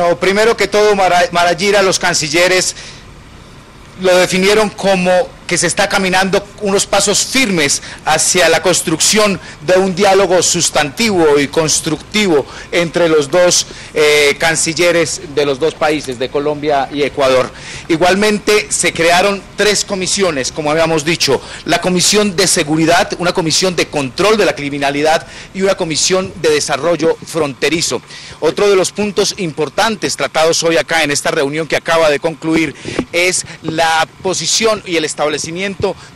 No, primero que todo, Maragirá, los cancilleres lo definieron como que se está caminando unos pasos firmes hacia la construcción de un diálogo sustantivo y constructivo entre los dos cancilleres de los dos países, de Colombia y Ecuador. Igualmente se crearon tres comisiones, como habíamos dicho, la Comisión de Seguridad, una Comisión de Control de la Criminalidad y una Comisión de Desarrollo Fronterizo. Otro de los puntos importantes tratados hoy acá en esta reunión que acaba de concluir es la posición y el establecimiento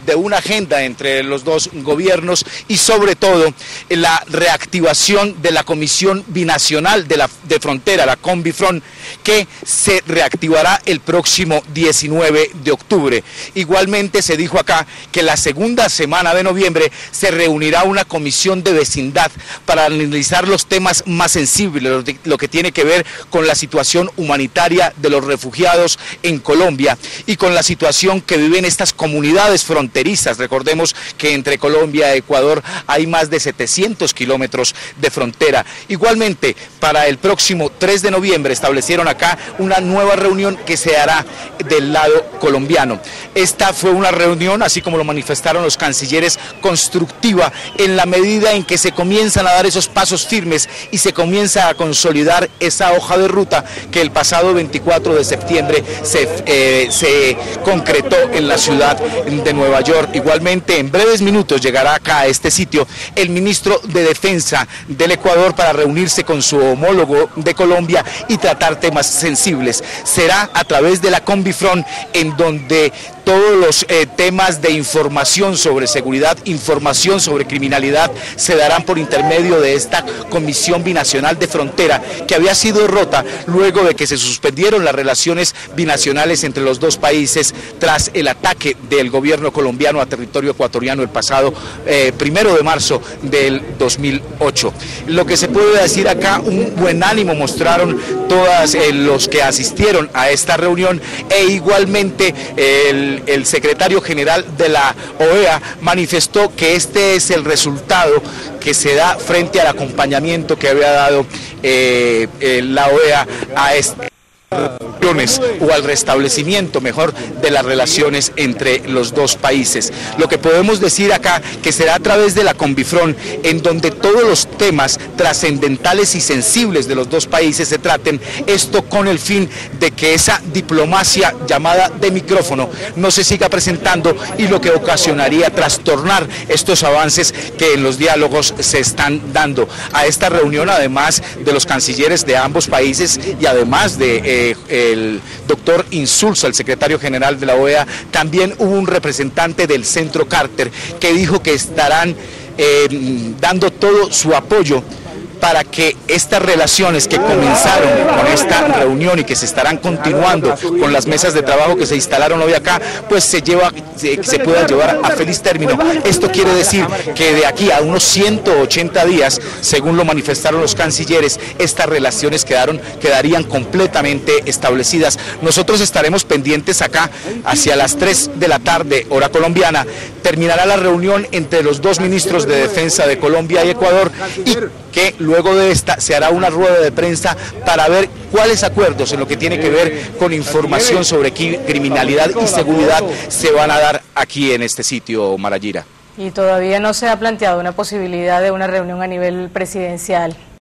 de una agenda entre los dos gobiernos y sobre todo la reactivación de la Comisión Binacional de Frontera, la Combifron, que se reactivará el próximo 19 de octubre. Igualmente se dijo acá que la segunda semana de noviembre se reunirá una comisión de vecindad para analizar los temas más sensibles, lo que tiene que ver con la situación humanitaria de los refugiados en Colombia y con la situación que viven estas comunidades fronterizas. Recordemos que entre Colombia y Ecuador hay más de 700 kilómetros de frontera. Igualmente, para el próximo 3 de noviembre establecieron acá una nueva reunión que se hará del lado colombiano. Esta fue una reunión, así como lo manifestaron los cancilleres, constructiva en la medida en que se comienzan a dar esos pasos firmes y se comienza a consolidar esa hoja de ruta que el pasado 24 de septiembre se concretó en la ciudad de Nueva York. Igualmente, en breves minutos llegará acá a este sitio el ministro de Defensa del Ecuador para reunirse con su homólogo de Colombia y tratar temas sensibles. Será a través de la Combifron, en donde todos los temas de información sobre seguridad, información sobre criminalidad, se darán por intermedio de esta Comisión Binacional de Frontera, que había sido rota luego de que se suspendieron las relaciones binacionales entre los dos países tras el ataque del gobierno colombiano a territorio ecuatoriano el pasado 1 de marzo del 2008. Lo que se puede decir acá, un buen ánimo mostraron todos los que asistieron a esta reunión, e igualmente el secretario general de la OEA manifestó que este es el resultado que se da frente al acompañamiento que había dado la OEA a este o al restablecimiento mejor de las relaciones entre los dos países. Lo que podemos decir acá que será a través de la Combifron, en donde todos los temas trascendentales y sensibles de los dos países se traten, esto con el fin de que esa diplomacia llamada de micrófono no se siga presentando y lo que ocasionaría trastornar estos avances que en los diálogos se están dando. A esta reunión, además de los cancilleres de ambos países y además de el doctor Insulza, el secretario general de la OEA, también hubo un representante del centro Carter que dijo que estarán dando todo su apoyo para que estas relaciones que comenzaron con esta reunión y que se estarán continuando con las mesas de trabajo que se instalaron hoy acá, pues se puedan llevar a feliz término. Esto quiere decir que de aquí a unos 180 días, según lo manifestaron los cancilleres, estas relaciones quedarían completamente establecidas. Nosotros estaremos pendientes acá hacia las 3 de la tarde, hora colombiana. Terminará la reunión entre los dos ministros de Defensa de Colombia y Ecuador, y que luego de esta se hará una rueda de prensa para ver cuáles acuerdos en lo que tiene que ver con información sobre criminalidad y seguridad se van a dar aquí en este sitio, Maragirá. Y todavía no se ha planteado una posibilidad de una reunión a nivel presidencial.